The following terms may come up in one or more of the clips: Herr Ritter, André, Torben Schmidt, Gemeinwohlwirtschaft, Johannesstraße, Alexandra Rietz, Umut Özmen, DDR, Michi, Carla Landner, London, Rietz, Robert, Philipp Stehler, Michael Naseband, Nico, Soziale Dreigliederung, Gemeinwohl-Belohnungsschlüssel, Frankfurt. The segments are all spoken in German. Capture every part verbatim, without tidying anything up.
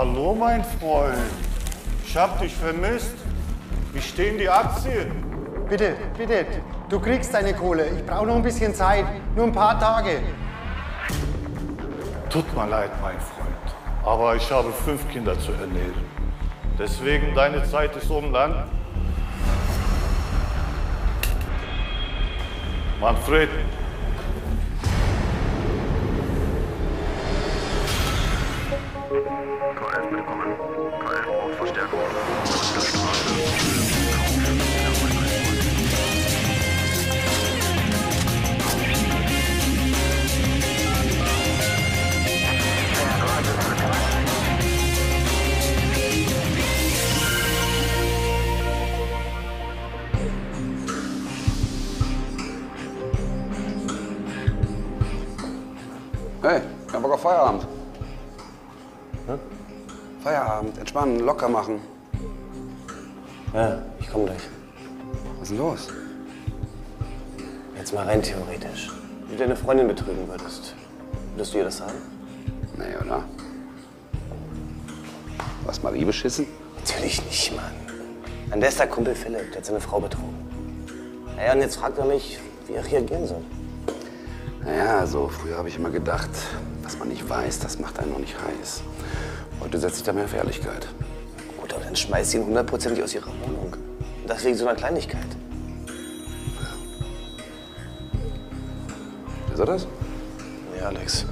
Hallo, mein Freund. Ich hab dich vermisst. Wie stehen die Aktien? Bitte, bitte. Du kriegst deine Kohle. Ich brauche noch ein bisschen Zeit. Nur ein paar Tage. Tut mir leid, mein Freund. Aber ich habe fünf Kinder zu ernähren. Deswegen, deine Zeit ist um, dann. Manfred. K F bekommen. K F braucht Verstärkung. Hey, ich hab Bock auf Feierabend. Hm? Feierabend, entspannen, locker machen. Ja, ich komm gleich. Was ist denn los? Jetzt mal rein theoretisch. Wenn du deine Freundin betrügen würdest, würdest du ihr das sagen? Nee, oder? Du hast Marie beschissen? Natürlich nicht, Mann. An der ist der Kumpel Philipp, der hat seine Frau betrogen. Naja, und jetzt fragt er mich, wie er reagieren soll. Naja, so früher habe ich immer gedacht, was man nicht weiß, das macht einen noch nicht heiß. Heute setzt sich da mehr auf Ehrlichkeit. Gut, aber dann schmeißt sie ihn hundertprozentig aus ihrer Wohnung. Und das wegen so einer Kleinigkeit. Ja. Ist er das? Ja, Alex.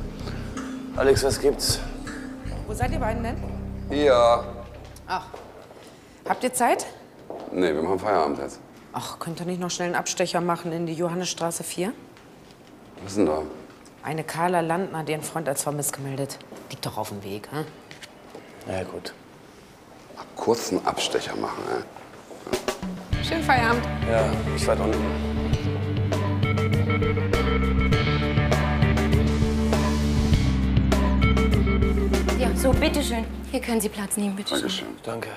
Alex, was gibt's? Wo seid ihr beiden denn? Ja. Ach. Habt ihr Zeit? Nee, wir machen Feierabend jetzt. Ach, könnt ihr nicht noch schnell einen Abstecher machen in die Johannesstraße vier? Was ist denn da? Eine Carla Landner hat ihren Freund als vermisst gemeldet. Liegt doch auf dem Weg, hm? Na ja, gut. Mal kurz einen Abstecher machen, ey. Ja. Schönen Feierabend. Ja, ich war unten. Ja, so, bitteschön. Hier können Sie Platz nehmen, bitteschön. Dankeschön. Danke.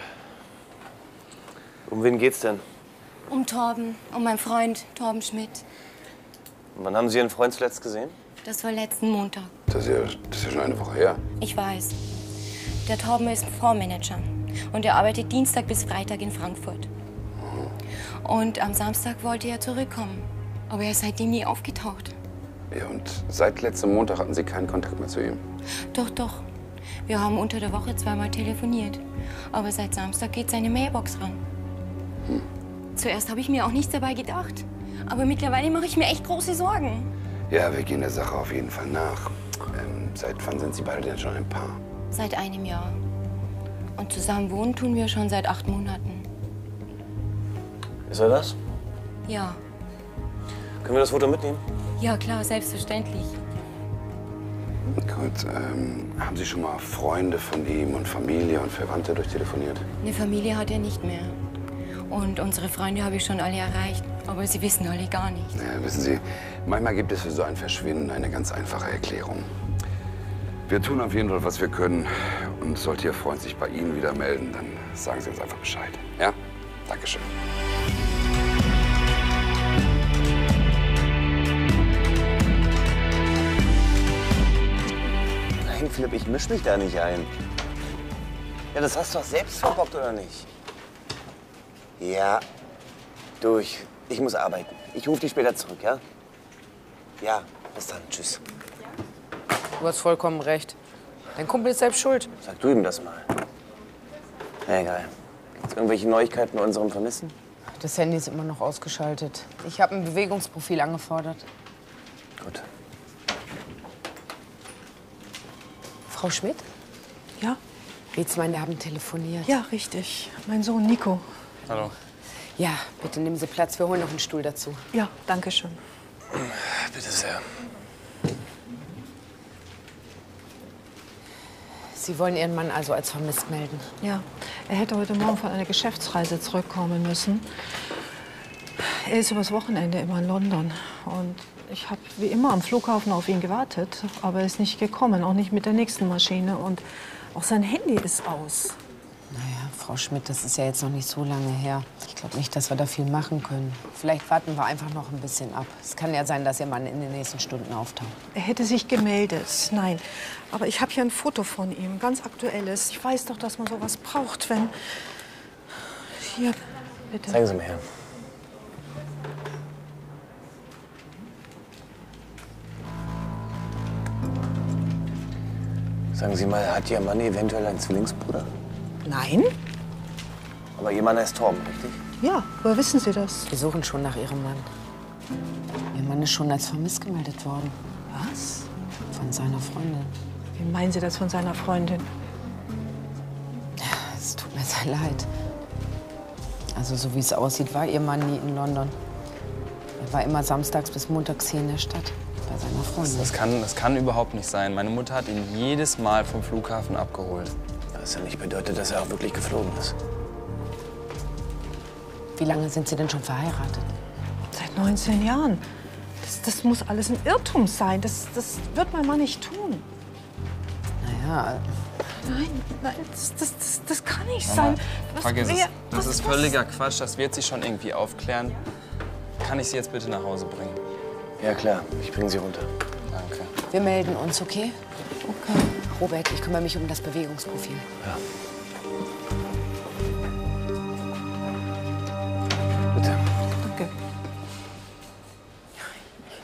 Um wen geht's denn? Um Torben, um meinen Freund Torben Schmidt. Und wann haben Sie Ihren Freund zuletzt gesehen? Das war letzten Montag. Das ist, ja, das ist ja schon eine Woche her. Ich weiß. Der Torben ist Fondsmanager und er arbeitet Dienstag bis Freitag in Frankfurt. Mhm. Und am Samstag wollte er zurückkommen, aber er ist seitdem nie aufgetaucht. Ja, und seit letztem Montag hatten Sie keinen Kontakt mehr zu ihm? Doch, doch. Wir haben unter der Woche zweimal telefoniert, aber seit Samstag geht seine Mailbox ran. Hm. Zuerst habe ich mir auch nichts dabei gedacht, aber mittlerweile mache ich mir echt große Sorgen. Ja, wir gehen der Sache auf jeden Fall nach. Ähm, seit wann sind Sie beide denn schon ein Paar? Seit einem Jahr. Und zusammen wohnen tun wir schon seit acht Monaten. Ist er das? Ja. Können wir das Foto mitnehmen? Ja, klar, selbstverständlich. Gut, ähm, haben Sie schon mal Freunde von ihm und Familie und Verwandte durchtelefoniert? Eine Familie hat er nicht mehr. Und unsere Freunde habe ich schon alle erreicht. Aber sie wissen alle gar nichts. Ja, wissen Sie, manchmal gibt es für so ein Verschwinden eine ganz einfache Erklärung. Wir tun auf jeden Fall, was wir können. Und sollte Ihr Freund sich bei Ihnen wieder melden, dann sagen Sie uns einfach Bescheid. Ja? Dankeschön. Nein, Philipp, ich mische mich da nicht ein. Ja, das hast du doch selbst verbockt, oder nicht? Ja, durch. Ich muss arbeiten. Ich rufe dich später zurück, ja? Ja, bis dann. Tschüss. Du hast vollkommen recht. Dein Kumpel ist selbst schuld. Sag du ihm das mal. Na egal. Gibt's irgendwelche Neuigkeiten bei unserem Vermissen? Das Handy ist immer noch ausgeschaltet. Ich habe ein Bewegungsprofil angefordert. Gut. Frau Schmidt? Ja? Rietz meine haben telefoniert. Ja, richtig. Mein Sohn Nico. Hallo. Ja, bitte nehmen Sie Platz. Wir holen noch einen Stuhl dazu. Ja, danke schön. Bitte sehr. Sie wollen Ihren Mann also als vermisst melden? Ja, er hätte heute Morgen von einer Geschäftsreise zurückkommen müssen. Er ist übers Wochenende immer in London. Und ich habe wie immer am Flughafen auf ihn gewartet. Aber er ist nicht gekommen, auch nicht mit der nächsten Maschine. Und auch sein Handy ist aus. Naja, Frau Schmidt, das ist ja jetzt noch nicht so lange her. Ich glaube nicht, dass wir da viel machen können. Vielleicht warten wir einfach noch ein bisschen ab. Es kann ja sein, dass ihr mal in den nächsten Stunden auftaucht. Er hätte sich gemeldet, nein. Aber ich habe hier ein Foto von ihm, ganz aktuelles. Ich weiß doch, dass man sowas braucht, wenn... Hier, bitte. Zeigen Sie mir her. Sagen Sie mal, hat Ihr Mann eventuell einen Zwillingsbruder? Nein. Aber Ihr Mann heißt Torben, richtig? Ja, woher wissen Sie das? Wir suchen schon nach Ihrem Mann. Ihr Mann ist schon als vermisst gemeldet worden. Was? Von seiner Freundin. Wie meinen Sie das von seiner Freundin? Es tut mir sehr leid. Also so wie es aussieht, war Ihr Mann nie in London. Er war immer samstags bis montags hier in der Stadt. Bei seiner Freundin. Das kann, das kann überhaupt nicht sein. Meine Mutter hat ihn jedes Mal vom Flughafen abgeholt. Was ja nicht bedeutet, dass er auch wirklich geflogen ist. Wie lange sind Sie denn schon verheiratet? Seit neunzehn Jahren. Das, das muss alles ein Irrtum sein. Das, das wird mein Mann nicht tun. Naja. Nein, nein, das, das, das, das kann nicht Mama, sein. Was, vergiss wer, es. Das was, ist völliger was? Quatsch. Das wird sich schon irgendwie aufklären. Kann ich Sie jetzt bitte nach Hause bringen? Ja, klar. Ich bringe Sie runter. Danke. Wir melden uns, okay? Okay. Robert, ich kümmere mich um das Bewegungsprofil. Ja. Bitte. Danke.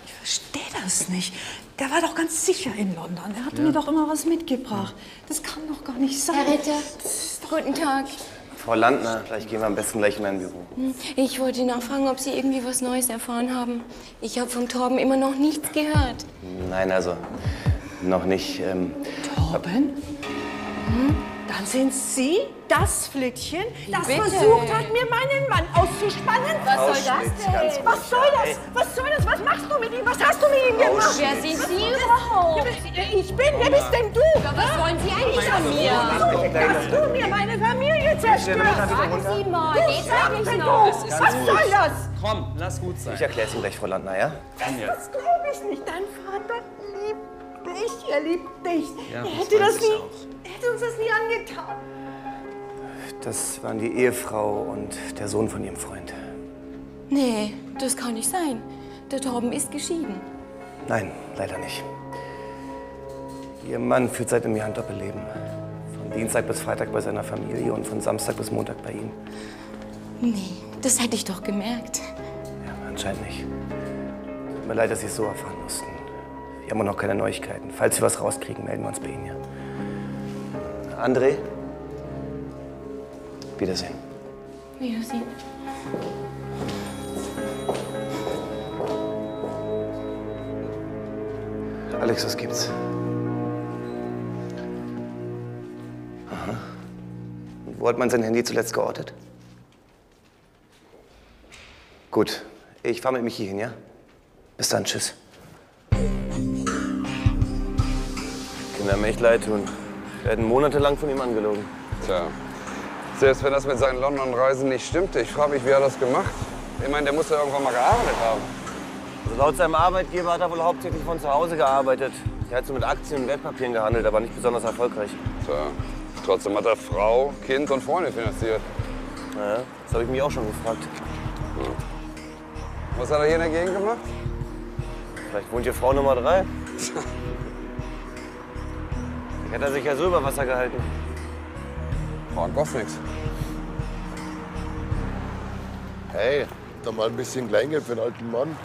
Ich verstehe das nicht. Der war doch ganz sicher in London. Er hatte ja. mir doch immer was mitgebracht. Das kann doch gar nicht sein. Herr Ritter, guten Tag. Frau Landner, vielleicht gehen wir am besten gleich in ein Büro. Ich wollte nachfragen, ob Sie irgendwie was Neues erfahren haben. Ich habe vom Torben immer noch nichts gehört. Nein, also noch nicht. Ähm, Torben? Hm? Dann sind Sie das Flittchen, das Bitte. versucht hat, mir meinen Mann auszuspannen. Was soll das denn? Was soll das? Was soll das? Was machst du mit ihm? Was hast du mit ihm gemacht? Wer sind Sie überhaupt? Ich bin, wer bist denn du? Aber was wollen Sie eigentlich von mir? Dass du mir meine Familie zerstörst. Sagen Sie mal, geht's eigentlich noch? Was soll das? Komm, lass gut sein. Ich erkläre es Ihnen gleich, Frau Landner, ja? Das glaube ich nicht. Dein Vater liebt dich. Er liebt dich. Er hätte das nie... Hätte uns das nie angetan. Das waren die Ehefrau und der Sohn von ihrem Freund. Nee, das kann nicht sein. Der Torben ist geschieden. Nein, leider nicht. Ihr Mann führt seit einem Jahr ein Doppelleben. Von Dienstag bis Freitag bei seiner Familie und von Samstag bis Montag bei ihm. Nee, das hätte ich doch gemerkt. Ja, anscheinend nicht. Tut mir leid, dass Sie es so erfahren mussten. Wir haben noch keine Neuigkeiten. Falls wir was rauskriegen, melden wir uns bei Ihnen, ja. André, wiedersehen. Wiedersehen. Alex, was gibt's? Aha. Und wo hat man sein Handy zuletzt geortet? Gut, ich fahr mit Michi hin, ja? Bis dann, tschüss. Kinder, mir echt leid tun. Wir hätten monatelang von ihm angelogen. Tja. Selbst wenn das mit seinen London-Reisen nicht stimmte, ich frage mich, wie er das gemacht hat. Ich meine, der muss ja irgendwann mal gearbeitet haben. Also laut seinem Arbeitgeber hat er wohl hauptsächlich von zu Hause gearbeitet. Er hat so mit Aktien und Wertpapieren gehandelt, aber nicht besonders erfolgreich. Tja. Trotzdem hat er Frau, Kind und Freunde finanziert. Naja, das habe ich mich auch schon gefragt. Hm. Was hat er hier in der Gegend gemacht? Vielleicht wohnt hier Frau Nummer drei. Hat er sich ja so über Wasser gehalten. War gar nichts. Hey, da mal ein bisschen Kleingeld für den alten Mann.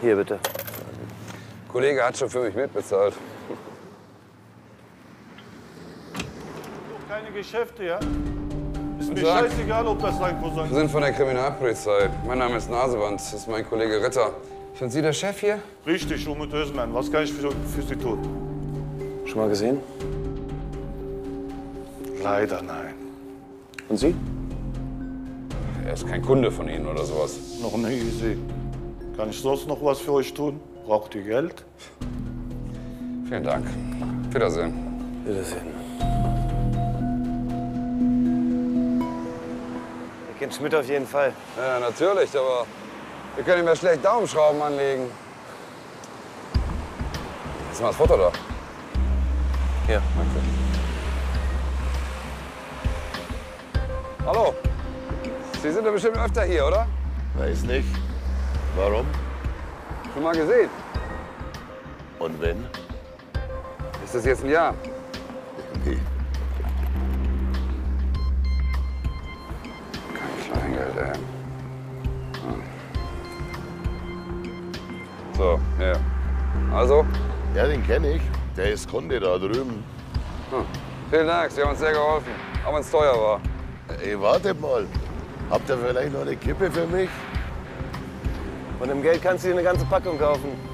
Hier bitte. Der Kollege hat schon für mich mitbezahlt. Keine Geschäfte, ja? Ist mir scheißegal, ob das sein muss. Wir sind von der Kriminalpolizei. Mein Name ist Naseband. Das ist mein Kollege Ritter. Sind Sie der Chef hier? Richtig, Umut Özmen. Was kann ich für, für Sie tun? Schon mal gesehen? Leider nein. Und Sie? Er ist kein Kunde von Ihnen oder sowas. Noch nie gesehen. Kann ich sonst noch was für euch tun? Braucht ihr Geld? Vielen Dank. Wiedersehen. Wiedersehen. Ihr kennt Schmidt auf jeden Fall. Ja, natürlich, aber... Wir können ihm ja schlecht Daumenschrauben anlegen. Jetzt mal das Foto da. Hier, danke. Hallo. Sie sind ja bestimmt öfter hier, oder? Weiß nicht. Warum? Schon mal gesehen. Und wenn? Ist das jetzt ein Jahr? Nee. Kein Kleingeld, ey. Hm. So, ja. Also? Ja, den kenne ich. Der ist Kunde da drüben. Hm. Vielen Dank, Sie haben uns sehr geholfen. Auch wenn es teuer war. Ey, wartet mal. Habt ihr vielleicht noch eine Kippe für mich? Von dem Geld kannst du dir eine ganze Packung kaufen.